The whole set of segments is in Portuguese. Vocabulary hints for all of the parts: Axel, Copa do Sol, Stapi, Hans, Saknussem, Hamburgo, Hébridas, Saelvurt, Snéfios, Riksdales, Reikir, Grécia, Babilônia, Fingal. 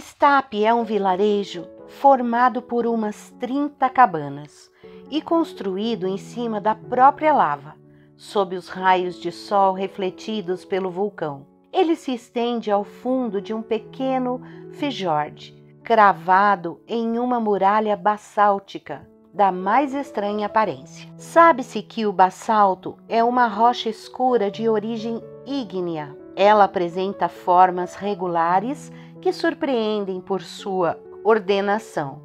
Stapi é um vilarejo formado por umas 30 cabanas e construído em cima da própria lava, sob os raios de sol refletidos pelo vulcão. Ele se estende ao fundo de um pequeno fjord, cravado em uma muralha basáltica da mais estranha aparência. Sabe-se que o basalto é uma rocha escura de origem ígnea. Ela apresenta formas regulares que surpreendem por sua ordenação.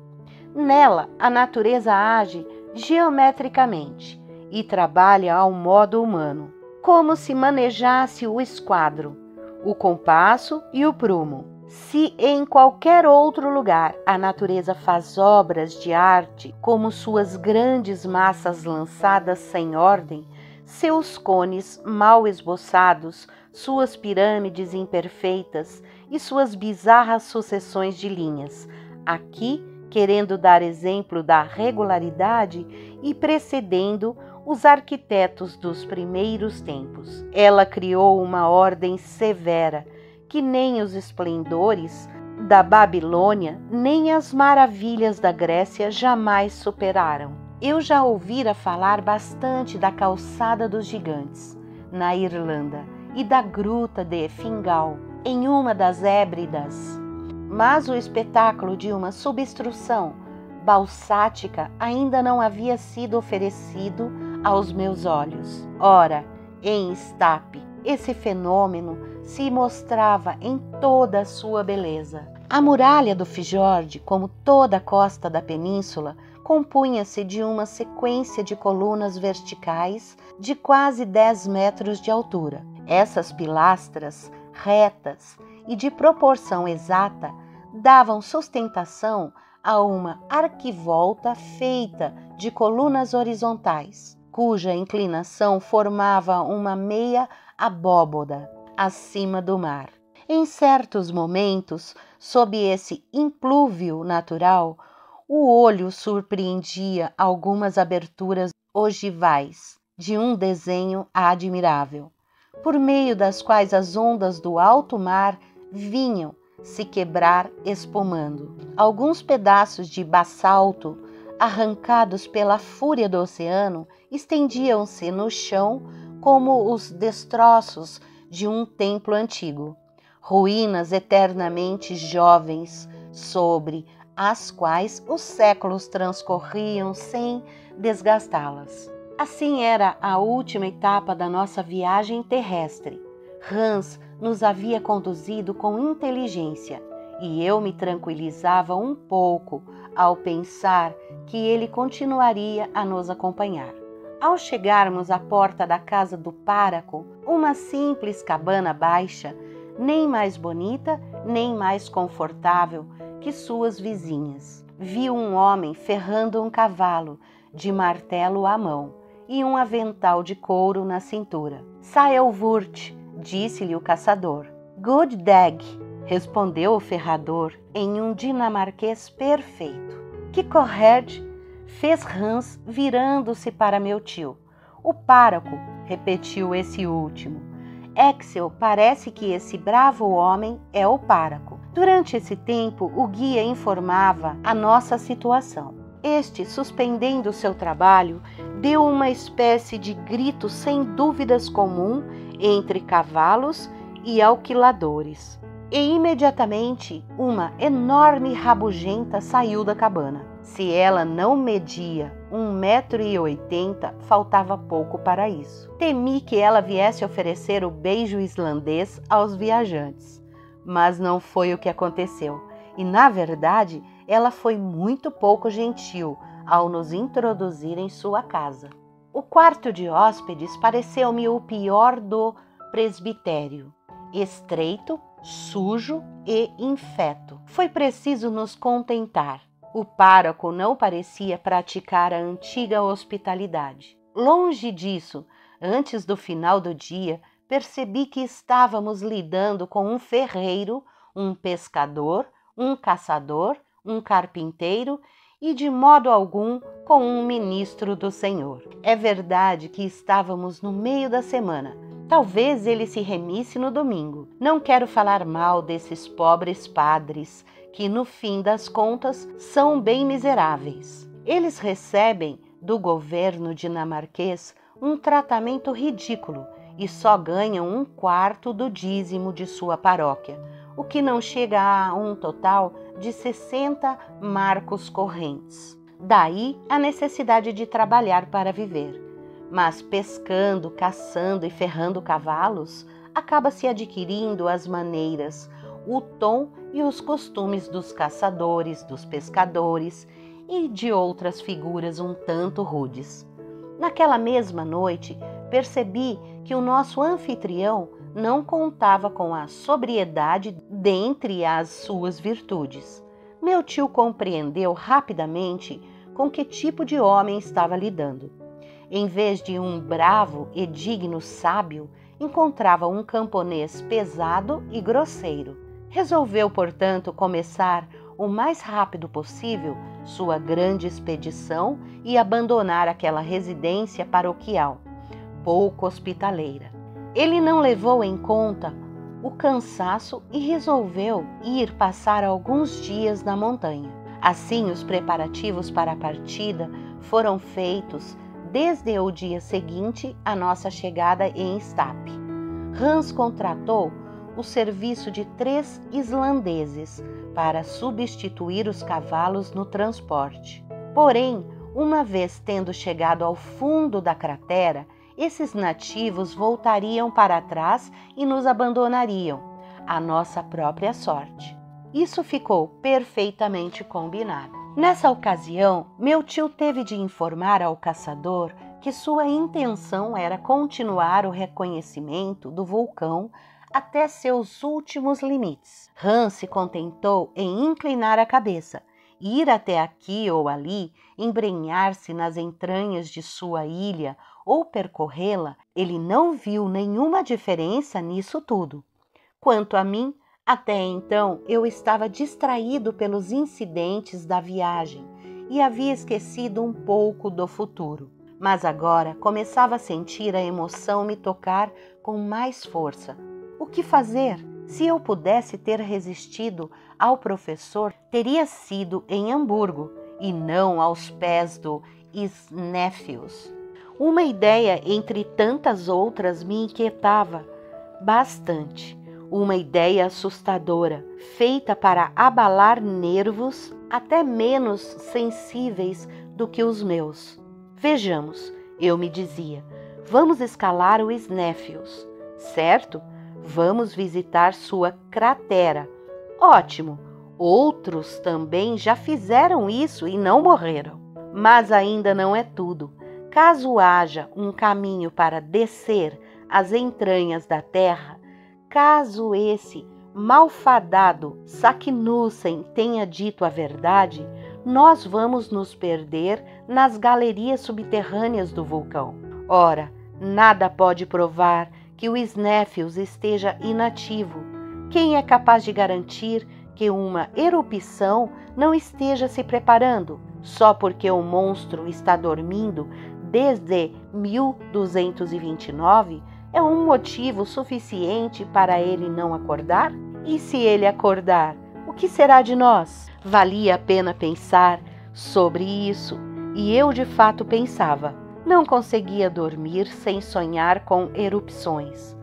Nela, a natureza age geometricamente e trabalha ao modo humano, como se manejasse o esquadro, o compasso e o prumo. Se em qualquer outro lugar a natureza faz obras de arte, como suas grandes massas lançadas sem ordem, seus cones mal esboçados, suas pirâmides imperfeitas e suas bizarras sucessões de linhas, aqui querendo dar exemplo da regularidade e precedendo os arquitetos dos primeiros tempos. Ela criou uma ordem severa, que nem os esplendores da Babilônia, nem as maravilhas da Grécia jamais superaram. Eu já ouvira falar bastante da calçada dos gigantes, na Irlanda, e da gruta de Fingal, em uma das Hébridas. Mas o espetáculo de uma substrução balsática ainda não havia sido oferecido aos meus olhos. Ora, em Stapi, esse fenômeno se mostrava em toda a sua beleza. A muralha do fjord, como toda a costa da península, compunha-se de uma sequência de colunas verticais de quase 10 metros de altura. Essas pilastras, retas e de proporção exata, davam sustentação a uma arquivolta feita de colunas horizontais, cuja inclinação formava uma meia abóboda acima do mar. Em certos momentos, sob esse implúvio natural, o olho surpreendia algumas aberturas ogivais de um desenho admirável, por meio das quais as ondas do alto mar vinham se quebrar espumando. Alguns pedaços de basalto, arrancados pela fúria do oceano, estendiam-se no chão como os destroços de um templo antigo, ruínas eternamente jovens, sobre as quais os séculos transcorriam sem desgastá-las. Assim era a última etapa da nossa viagem terrestre. Hans nos havia conduzido com inteligência e eu me tranquilizava um pouco ao pensar que ele continuaria a nos acompanhar. Ao chegarmos à porta da casa do páraco, uma simples cabana baixa, nem mais bonita, nem mais confortável que suas vizinhas, vi um homem ferrando um cavalo de martelo à mão e um avental de couro na cintura. Saelvurt, disse-lhe o caçador. Good dag, respondeu o ferrador em um dinamarquês perfeito. Que correde, fez Hans virando-se para meu tio. O páraco, repetiu esse último. Axel, parece que esse bravo homem é o páraco. Durante esse tempo, o guia informava a nossa situação. Este, suspendendo seu trabalho, deu uma espécie de grito sem dúvidas comum entre cavalos e alquiladores. E imediatamente, uma enorme rabugenta saiu da cabana. Se ela não media 1,80 m, faltava pouco para isso. Temi que ela viesse oferecer o beijo islandês aos viajantes, mas não foi o que aconteceu. E, na verdade, ela foi muito pouco gentil ao nos introduzir em sua casa. O quarto de hóspedes pareceu-me o pior do presbitério. Estreito, sujo e infeto. Foi preciso nos contentar. O pároco não parecia praticar a antiga hospitalidade. Longe disso, antes do final do dia, percebi que estávamos lidando com um ferreiro, um pescador, um caçador, um carpinteiro e, de modo algum, com um ministro do Senhor. É verdade que estávamos no meio da semana, Talvez ele se remisse no domingo. Não quero falar mal desses pobres padres, que no fim das contas são bem miseráveis. Eles recebem do governo dinamarquês um tratamento ridículo e só ganham 1/4 do dízimo de sua paróquia, o que não chega a um total de 60 marcos correntes. Daí a necessidade de trabalhar para viver. Mas pescando, caçando e ferrando cavalos, acaba-se adquirindo as maneiras, o tom e os costumes dos caçadores, dos pescadores e de outras figuras um tanto rudes. Naquela mesma noite, percebi que o nosso anfitrião não contava com a sobriedade dentre as suas virtudes. Meu tio compreendeu rapidamente com que tipo de homem estava lidando. Em vez de um bravo e digno sábio, encontrava um camponês pesado e grosseiro. Resolveu, portanto, começar o mais rápido possível sua grande expedição e abandonar aquela residência paroquial, pouco hospitaleira. Ele não levou em conta o cansaço e resolveu ir passar alguns dias na montanha. Assim, os preparativos para a partida foram feitos desde o dia seguinte à nossa chegada em Stapi. Hans contratou o serviço de 3 islandeses para substituir os cavalos no transporte. Porém, uma vez tendo chegado ao fundo da cratera, esses nativos voltariam para trás e nos abandonariam, à nossa própria sorte. Isso ficou perfeitamente combinado. Nessa ocasião, meu tio teve de informar ao caçador que sua intenção era continuar o reconhecimento do vulcão até seus últimos limites. Hans se contentou em inclinar a cabeça, ir até aqui ou ali, embrenhar-se nas entranhas de sua ilha ou percorrê-la. Ele não viu nenhuma diferença nisso tudo. Quanto a mim, até então eu estava distraído pelos incidentes da viagem e havia esquecido um pouco do futuro. Mas agora começava a sentir a emoção me tocar com mais força. O que fazer? Se eu pudesse ter resistido ao professor, teria sido em Hamburgo e não aos pés do Snéfios. Uma ideia entre tantas outras me inquietava bastante. Uma ideia assustadora, feita para abalar nervos até menos sensíveis do que os meus. Vejamos, eu me dizia, vamos escalar o Snéfios, certo? Vamos visitar sua cratera. Ótimo! Outros também já fizeram isso e não morreram. Mas ainda não é tudo. Caso haja um caminho para descer as entranhas da terra, caso esse malfadado Saknussem tenha dito a verdade, nós vamos nos perder nas galerias subterrâneas do vulcão. Ora, nada pode provar que o Snéfios esteja inativo. Quem é capaz de garantir que uma erupção não esteja se preparando? Só porque o monstro está dormindo desde 1229 é um motivo suficiente para ele não acordar? E se ele acordar, o que será de nós? Valia a pena pensar sobre isso, e eu de fato pensava. Não conseguia dormir sem sonhar com erupções.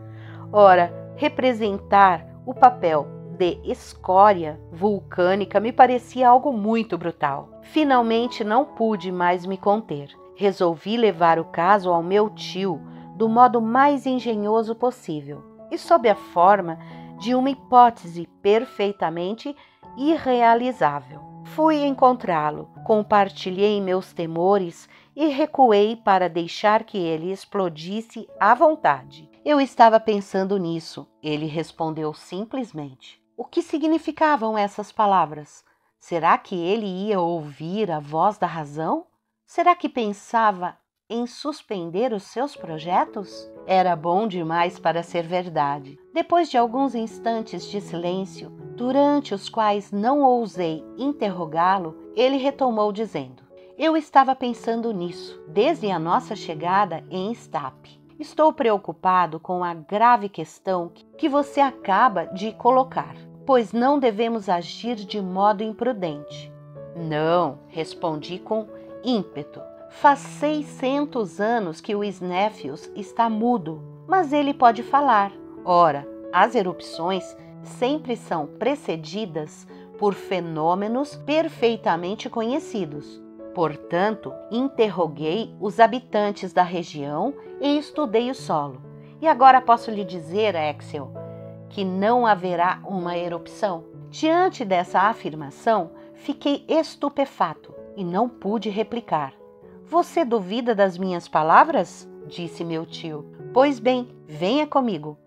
Ora, representar o papel de escória vulcânica me parecia algo muito brutal. Finalmente não pude mais me conter. Resolvi levar o caso ao meu tio do modo mais engenhoso possível e sob a forma de uma hipótese perfeitamente irrealizável. Fui encontrá-lo, compartilhei meus temores e recuei para deixar que ele explodisse à vontade. Eu estava pensando nisso, ele respondeu simplesmente. O que significavam essas palavras? Será que ele ia ouvir a voz da razão? Será que pensava em suspender os seus projetos? Era bom demais para ser verdade. Depois de alguns instantes de silêncio, durante os quais não ousei interrogá-lo, ele retomou dizendo: eu estava pensando nisso desde a nossa chegada em Stapi. Estou preocupado com a grave questão que você acaba de colocar, pois não devemos agir de modo imprudente. Não, respondi com ímpeto. Faz 600 anos que o Snéfios está mudo, mas ele pode falar. Ora, as erupções sempre são precedidas por fenômenos perfeitamente conhecidos. Portanto, interroguei os habitantes da região e estudei o solo. E agora posso lhe dizer, Axel, que não haverá uma erupção. Diante dessa afirmação, fiquei estupefato e não pude replicar. Você duvida das minhas palavras? Disse meu tio. Pois bem, venha comigo.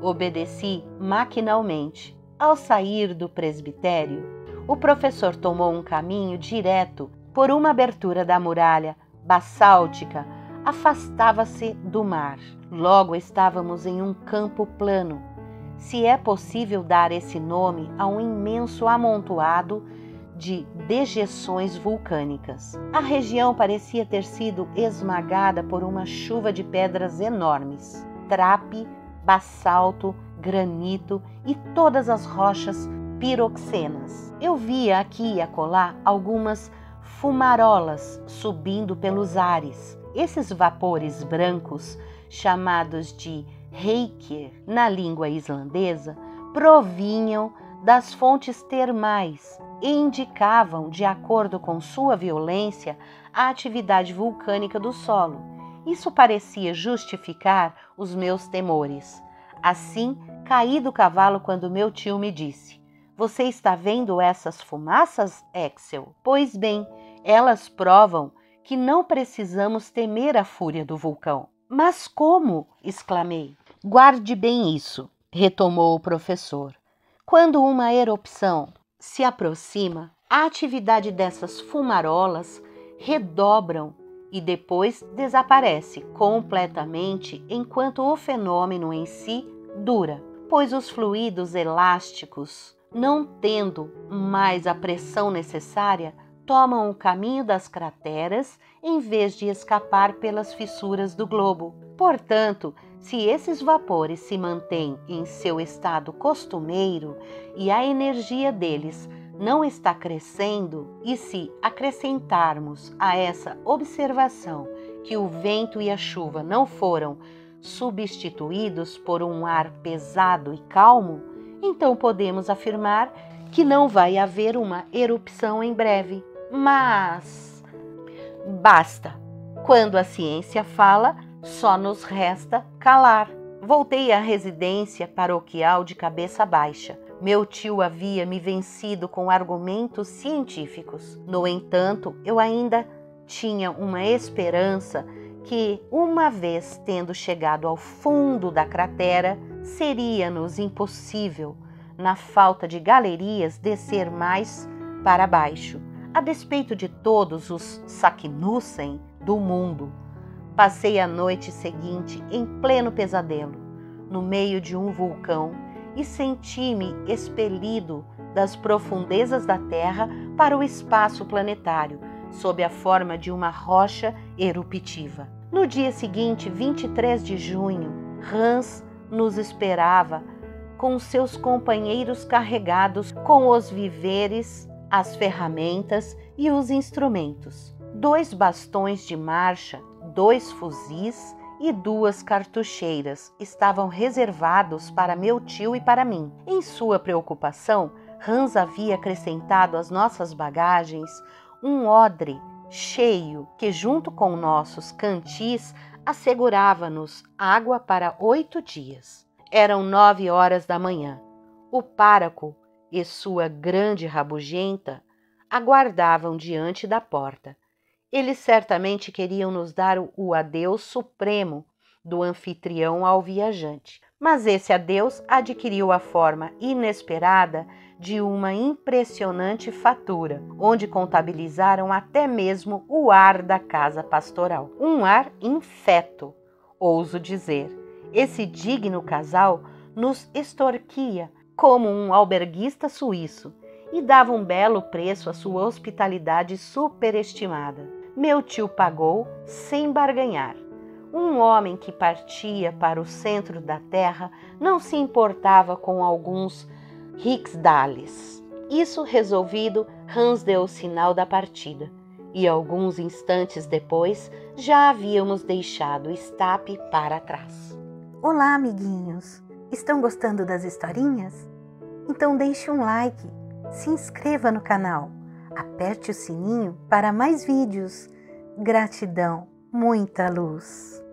Obedeci maquinalmente. Ao sair do presbitério, o professor tomou um caminho direto por uma abertura da muralha basáltica. Afastava-se do mar. Logo estávamos em um campo plano, se é possível dar esse nome a um imenso amontoado de dejeções vulcânicas. A região parecia ter sido esmagada por uma chuva de pedras enormes, trape, basalto, granito e todas as rochas piroxenas. Eu via aqui e acolá algumas fumarolas subindo pelos ares. Esses vapores brancos, chamados de Reikir na língua islandesa, provinham das fontes termais e indicavam, de acordo com sua violência, a atividade vulcânica do solo. Isso parecia justificar os meus temores. Assim, caí do cavalo quando meu tio me disse: Você está vendo essas fumaças, Axel? Pois bem, elas provam que não precisamos temer a fúria do vulcão. Mas como? Exclamei. Guarde bem isso, retomou o professor. Quando uma erupção se aproxima, a atividade dessas fumarolas redobram e depois desaparece completamente enquanto o fenômeno em si dura, pois os fluidos elásticos, não tendo mais a pressão necessária, tomam o caminho das crateras em vez de escapar pelas fissuras do globo. Portanto, se esses vapores se mantêm em seu estado costumeiro e a energia deles não está crescendo, e se acrescentarmos a essa observação que o vento e a chuva não foram substituídos por um ar pesado e calmo, então podemos afirmar que não vai haver uma erupção em breve. Mas basta. Quando a ciência fala, só nos resta calar. Voltei à residência paroquial de cabeça baixa. Meu tio havia me vencido com argumentos científicos. No entanto, eu ainda tinha uma esperança que, uma vez tendo chegado ao fundo da cratera, seria-nos impossível, na falta de galerias, descer mais para baixo, a despeito de todos os Saknussem do mundo. Passei a noite seguinte em pleno pesadelo, no meio de um vulcão, e senti-me expelido das profundezas da Terra para o espaço planetário, sob a forma de uma rocha eruptiva. No dia seguinte, 23 de junho, Hans nos esperava com seus companheiros carregados com os víveres, as ferramentas e os instrumentos. 2 bastões de marcha, 2 fuzis e 2 cartucheiras estavam reservados para meu tio e para mim. Em sua preocupação, Hans havia acrescentado às nossas bagagens um odre cheio que, junto com nossos cantis, assegurava-nos água para 8 dias. Eram 9 horas da manhã. O pároco e sua grande rabugenta aguardavam diante da porta. Eles certamente queriam nos dar o adeus supremo do anfitrião ao viajante. Mas esse adeus adquiriu a forma inesperada de uma impressionante fatura, onde contabilizaram até mesmo o ar da casa pastoral. Um ar infeto, ouso dizer. Esse digno casal nos extorquia como um alberguista suíço e dava um belo preço à sua hospitalidade superestimada. Meu tio pagou sem barganhar. um homem que partia para o centro da terra não se importava com alguns riksdales. Isso resolvido, Hans deu o sinal da partida. E alguns instantes depois, já havíamos deixado Stapi para trás. Olá, amiguinhos! Estão gostando das historinhas? Então deixe um like, se inscreva no canal, aperte o sininho para mais vídeos. Gratidão, muita luz!